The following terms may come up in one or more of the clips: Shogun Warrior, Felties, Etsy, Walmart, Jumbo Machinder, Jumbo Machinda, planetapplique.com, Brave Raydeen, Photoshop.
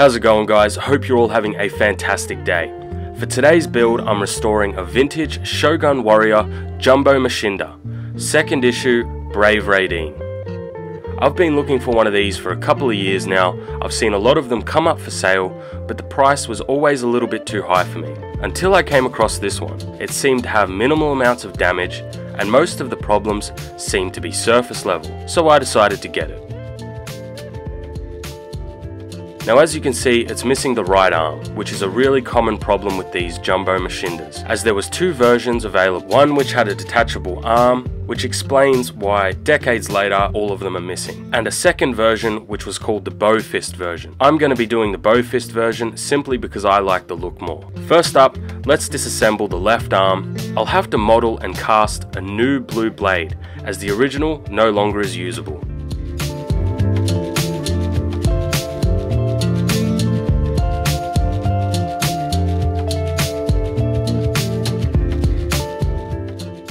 How's it going, guys? Hope you're all having a fantastic day. For today's build, I'm restoring a vintage Shogun Warrior Jumbo Machinda, 2nd issue, Brave Raydeen. I've been looking for one of these for a couple of years now. I've seen a lot of them come up for sale, but the price was always a little bit too high for me, until I came across this one. It seemed to have minimal amounts of damage, and most of the problems seemed to be surface level, so I decided to get it. Now, as you can see, it's missing the right arm, which is a really common problem with these Jumbo Machindas, as there was two versions available, one which had a detachable arm, which explains why decades later all of them are missing, and a second version which was called the bow fist version. I'm going to be doing the bow fist version simply because I like the look more. First up, let's disassemble the left arm. I'll have to model and cast a new blue blade, as the original no longer is usable.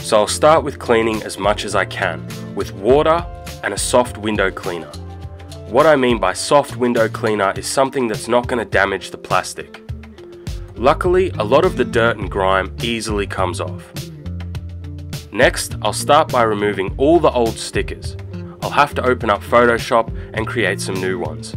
So I'll start with cleaning as much as I can, with water and a soft window cleaner. What I mean by soft window cleaner is something that's not going to damage the plastic. Luckily, a lot of the dirt and grime easily comes off. Next, I'll start by removing all the old stickers. I'll have to open up Photoshop and create some new ones.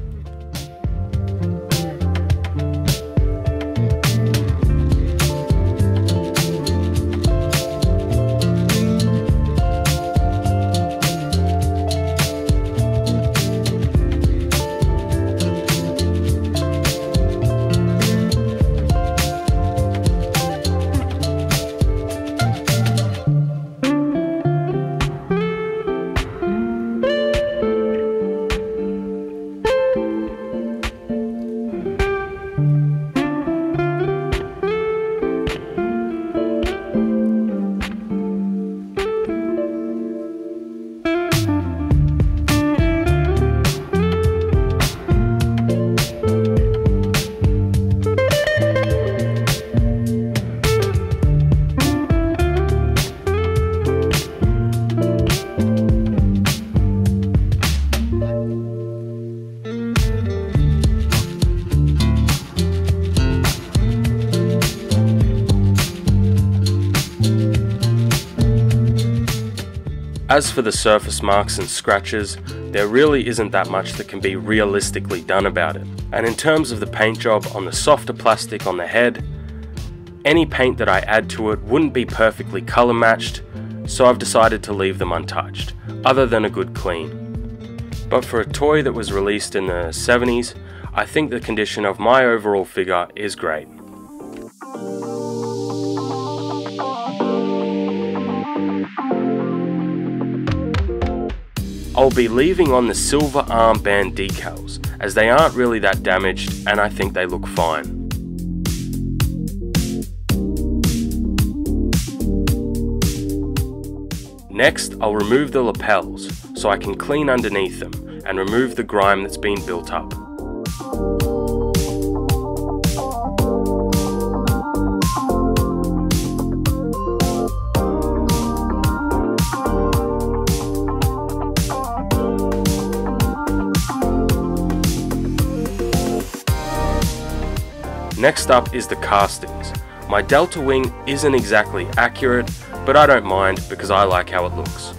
As for the surface marks and scratches, there really isn't that much that can be realistically done about it. And in terms of the paint job on the softer plastic on the head, any paint that I add to it wouldn't be perfectly color matched, so I've decided to leave them untouched, other than a good clean. But for a toy that was released in the 70s, I think the condition of my overall figure is great. I'll be leaving on the silver armband decals, as they aren't really that damaged and I think they look fine. Next, I'll remove the lapels, so I can clean underneath them and remove the grime that's been built up. Next up is the castings. My delta wing isn't exactly accurate, but I don't mind because I like how it looks.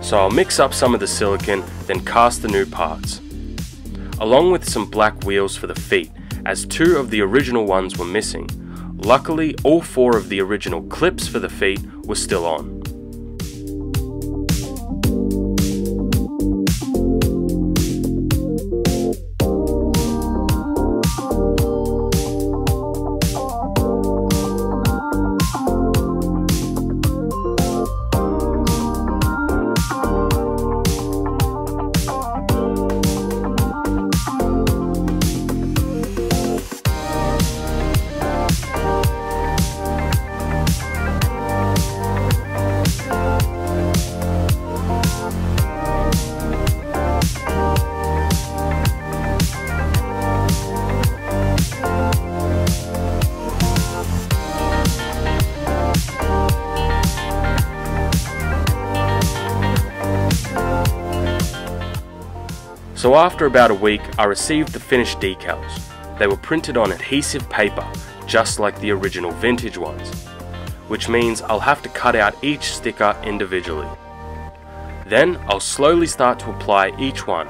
So I'll mix up some of the silicone, then cast the new parts, along with some black wheels for the feet, as two of the original ones were missing. Luckily, all four of the original clips for the feet were still on. So after about a week, I received the finished decals. They were printed on adhesive paper, just like the original vintage ones, which means I'll have to cut out each sticker individually. Then I'll slowly start to apply each one.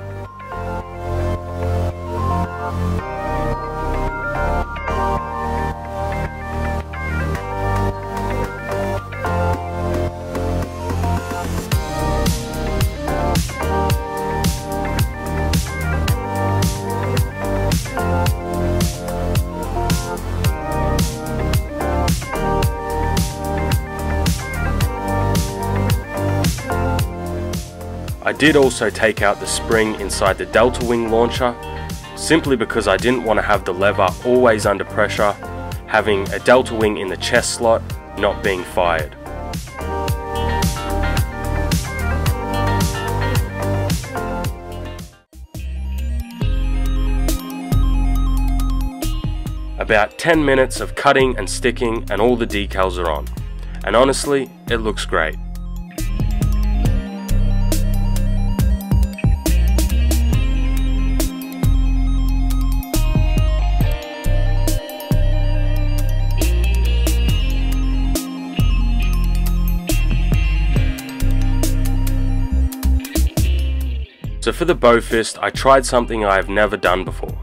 I did also take out the spring inside the delta wing launcher, simply because I didn't want to have the lever always under pressure, having a delta wing in the chest slot not being fired. About 10 minutes of cutting and sticking and all the decals are on, and honestly, it looks great. So for the bow fist, I tried something I have never done before.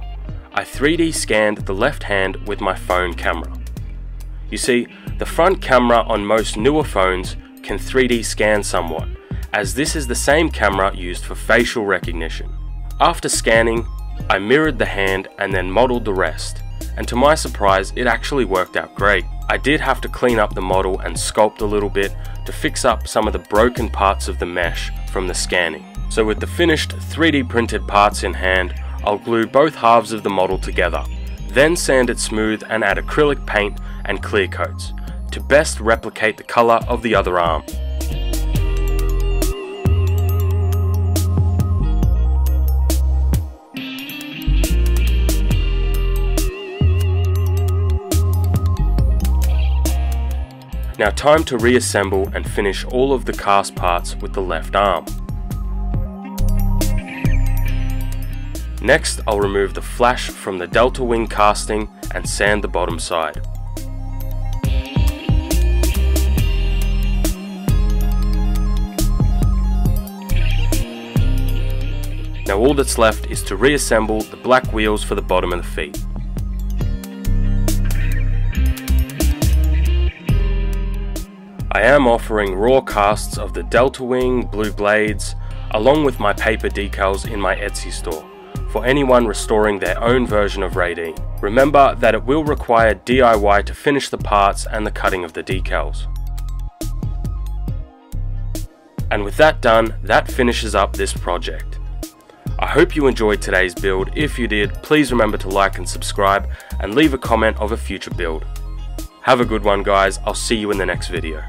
I 3D scanned the left hand with my phone camera. You see, the front camera on most newer phones can 3D scan somewhat, as this is the same camera used for facial recognition. After scanning, I mirrored the hand and then modeled the rest, and to my surprise, it actually worked out great. I did have to clean up the model and sculpt a little bit to fix up some of the broken parts of the mesh from the scanning. So with the finished 3D printed parts in hand, I'll glue both halves of the model together, then sand it smooth and add acrylic paint and clear coats to best replicate the colour of the other arm. Now time to reassemble and finish all of the cast parts with the left arm. Next, I'll remove the flash from the delta wing casting and sand the bottom side. Now all that's left is to reassemble the black wheels for the bottom of the feet. I am offering raw casts of the delta wing, blue blades, along with my paper decals in my Etsy store, for anyone restoring their own version of Raydeen. Remember that it will require DIY to finish the parts and the cutting of the decals. And with that done, that finishes up this project. I hope you enjoyed today's build. If you did, please remember to like and subscribe and leave a comment of a future build. Have a good one, guys. I'll see you in the next video.